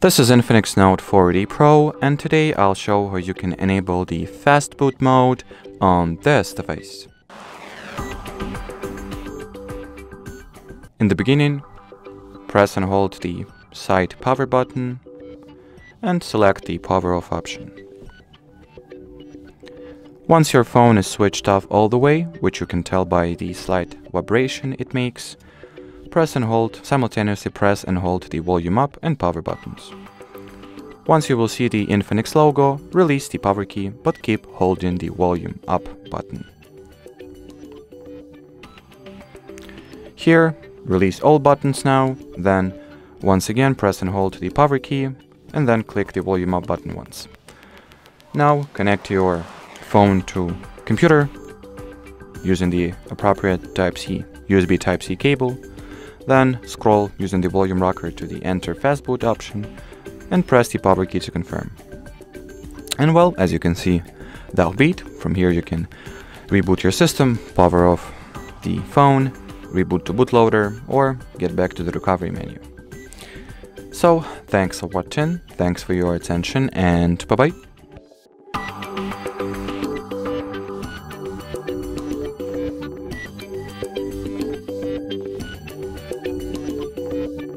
This is Infinix Note 40 Pro, and today I'll show how you can enable the Fastboot mode on this device. In the beginning, press and hold the side power button and select the power off option. Once your phone is switched off all the way, which you can tell by the slight vibration it makes, simultaneously press and hold the volume up and power buttons. Once you will see the Infinix logo, release the power key, but keep holding the volume up button. Here, release all buttons now, then once again press and hold the power key, and then click the volume up button once. Now connect your phone to computer using the appropriate USB Type-C cable. Then scroll using the volume rocker to the Enter Fastboot option and press the power key to confirm. And well, as you can see, that'll beat. From here you can reboot your system, power off the phone, reboot to bootloader, or get back to the recovery menu. So, thanks for watching, thanks for your attention, and bye-bye.